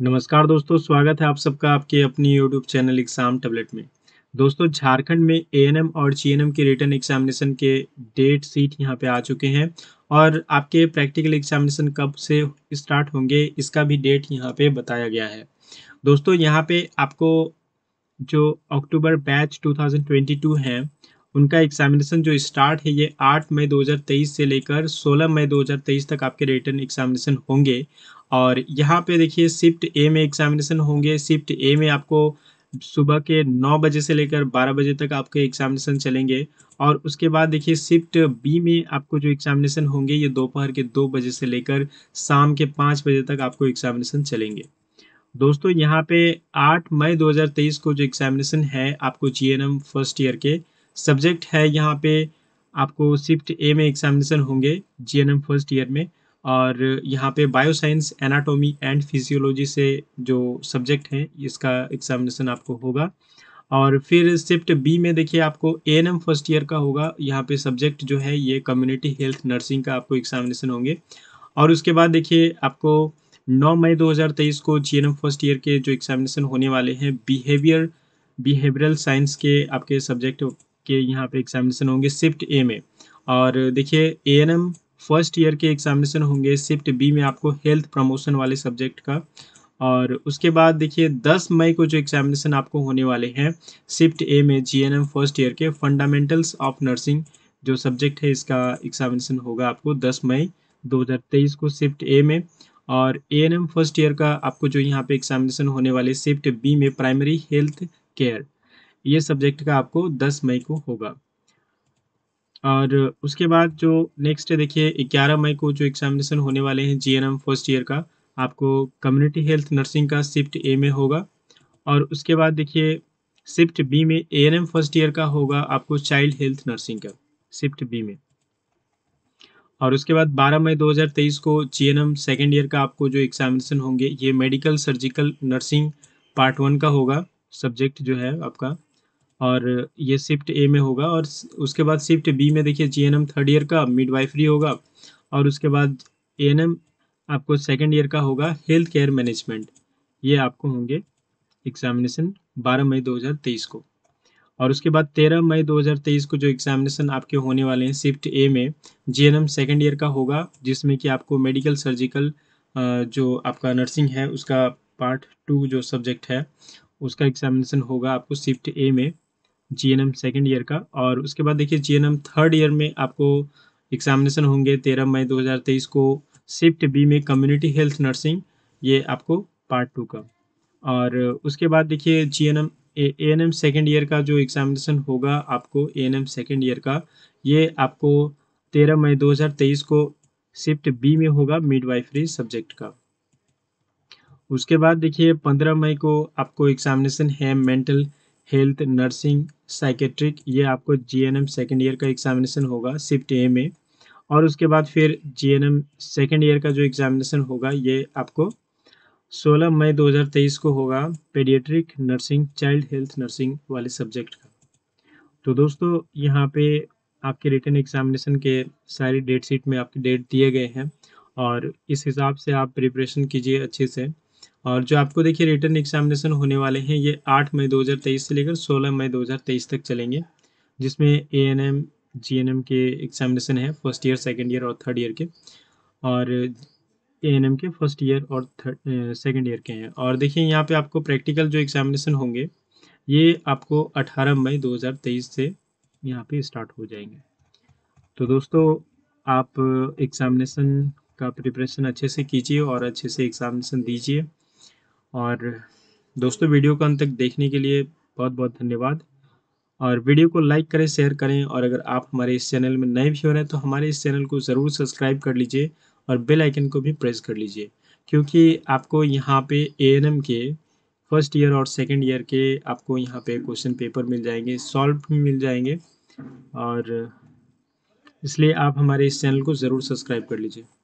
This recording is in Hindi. नमस्कार दोस्तों, स्वागत है आप सबका आपके अपनी YouTube चैनल एग्जाम टैबलेट में। दोस्तों, झारखंड में ANM और GNM के रिटन एग्जामिनेशन के डेट सीट यहां पे आ चुके हैं और आपके प्रैक्टिकल एग्जामिनेशन कब से स्टार्ट होंगे इसका भी डेट यहां पे बताया गया है। दोस्तों, यहां पे आपको जो अक्टूबर बैच 2022 है उनका एग्जामिनेशन जो स्टार्ट है ये 8 मई 2023 से लेकर 16 मई 2023 तक आपके रिटन एग्जामिनेशन होंगे। और यहाँ पे देखिए शिफ्ट ए में एग्जामिनेशन होंगे। शिफ्ट ए में आपको सुबह के 9 बजे से लेकर 12 बजे तक आपके एग्जामिनेशन चलेंगे। और उसके बाद देखिए शिफ्ट बी में आपको जो एग्जामिनेशन होंगे ये दोपहर के 2 बजे से लेकर शाम के 5 बजे तक आपको एग्जामिनेशन चलेंगे। दोस्तों, यहाँ पे 8 मई 2023 को जो एग्जामिनेशन है आपको GNM फर्स्ट ईयर के सब्जेक्ट है, यहाँ पे आपको शिफ्ट ए में एग्जामिनेशन होंगे GNM फर्स्ट ईयर में। और यहाँ पे बायोसाइंस, एनाटॉमी एंड फिजियोलॉजी से जो सब्जेक्ट हैं इसका एग्जामिनेशन आपको होगा। और फिर शिफ्ट बी में देखिए आपको ANM फर्स्ट ईयर का होगा। यहाँ पे सब्जेक्ट जो है ये कम्युनिटी हेल्थ नर्सिंग का आपको एग्जामिनेशन होंगे। और उसके बाद देखिए आपको 9 मई 2023 को GNM फर्स्ट ईयर के जो एग्जामिनेशन होने वाले हैं बिहेवियरल साइंस के आपके सब्जेक्ट के यहाँ पे एग्जामिनेशन होंगे शिफ्ट ए में। और देखिए ANM फर्स्ट ईयर के एग्जामिनेशन होंगे शिफ्ट बी में आपको हेल्थ प्रमोशन वाले सब्जेक्ट का। और उसके बाद देखिए 10 मई को जो एग्जामिनेशन आपको होने वाले हैं शिफ्ट ए में GNM फर्स्ट ईयर के फंडामेंटल्स ऑफ नर्सिंग जो सब्जेक्ट है इसका एग्जामिनेशन होगा आपको 10 मई 2023 को शिफ्ट ए में। और ANM फर्स्ट ईयर का आपको जो यहाँ पे एग्जामिनेशन होने वाले शिफ्ट बी में प्राइमरी हेल्थ केयर ये सब्जेक्ट का आपको 10 मई को होगा। और उसके बाद जो नेक्स्ट देखिए 11 मई को जो एग्जामिनेशन होने वाले हैं GNM फर्स्ट ईयर का आपको कम्युनिटी हेल्थ नर्सिंग का शिफ्ट ए में होगा। और उसके बाद देखिए शिफ्ट बी में ANM फर्स्ट ईयर का होगा आपको चाइल्ड हेल्थ नर्सिंग का शिफ्ट बी में। और उसके बाद 12 मई 2023 को GNM सेकेंड ईयर का आपको जो एग्जामिनेशन होंगे ये मेडिकल सर्जिकल नर्सिंग पार्ट 1 का होगा सब्जेक्ट जो है आपका, और ये शिफ्ट ए में होगा। और उसके बाद शिफ्ट बी में देखिए GNM थर्ड ईयर का मिडवाइफरी होगा। और उसके बाद ANM आपको सेकेंड ईयर का होगा हेल्थ केयर मैनेजमेंट, ये आपको होंगे एग्जामिनेशन 12 मई 2023 को। और उसके बाद 13 मई 2023 को जो एग्जामिनेशन आपके होने वाले हैं शिफ्ट ए में GNM सेकेंड ईयर का होगा जिसमें कि आपको मेडिकल सर्जिकल जो आपका नर्सिंग है उसका पार्ट 2 जो सब्जेक्ट है उसका एग्जामिनेशन होगा आपको शिफ्ट ए में GNM सेकेंड ईयर का। और उसके बाद देखिए GNM थर्ड ईयर में आपको एग्जामिनेशन होंगे 13 मई 2023 को शिफ्ट बी में कम्युनिटी हेल्थ नर्सिंग, ये आपको पार्ट 2 का। और उसके बाद देखिए ANM सेकेंड ईयर का जो एग्जामिनेशन होगा आपको ANM सेकेंड ईयर का ये आपको 13 मई 2023 को शिफ्ट बी में होगा मिडवाइफरी सब्जेक्ट का। उसके बाद देखिए 15 मई को आपको एग्जामिनेशन है मेंटल हेल्थ नर्सिंग साइकेट्रिक, ये आपको GNM सेकेंड ईयर का एग्जामिनेशन होगा शिफ्ट ए में। और उसके बाद फिर GNM सेकेंड ईयर का जो एग्जामिनेशन होगा ये आपको 16 मई 2023 को होगा paediatric nursing child health nursing वाले सब्जेक्ट का। तो दोस्तों, यहाँ पे आपके रिटन एग्जामिनेशन के सारी डेट शीट में आपके डेट दिए गए हैं और इस हिसाब से आप प्रिपरेशन कीजिए अच्छे से। और जो आपको देखिए रिटन एग्जामिनेशन होने वाले हैं ये 8 मई 2023 से लेकर 16 मई 2023 तक चलेंगे जिसमें ANM GNM के एग्जामिनेशन है फर्स्ट ईयर सेकंड ईयर और थर्ड ईयर के, और ANM के फर्स्ट ईयर और सेकंड ईयर के हैं। और देखिए यहाँ पे आपको प्रैक्टिकल जो एग्जामिनेशन होंगे ये आपको 18 मई 2023 से यहाँ पर स्टार्ट हो जाएंगे। तो दोस्तों, आप एग्जामिनेशन का प्रिपरेशन अच्छे से कीजिए और अच्छे से एग्जामिनेशन दीजिए। और दोस्तों, वीडियो को अंत तक देखने के लिए बहुत बहुत धन्यवाद। और वीडियो को लाइक करें, शेयर करें, और अगर आप हमारे इस चैनल में नए व्यूअर हैं तो हमारे इस चैनल को ज़रूर सब्सक्राइब कर लीजिए और बेल आइकन को भी प्रेस कर लीजिए, क्योंकि आपको यहाँ पे ANM के फर्स्ट ईयर और सेकेंड ईयर के आपको यहाँ पे क्वेश्चन पेपर मिल जाएंगे, सॉल्व भी मिल जाएंगे, और इसलिए आप हमारे इस चैनल को ज़रूर सब्सक्राइब कर लीजिए।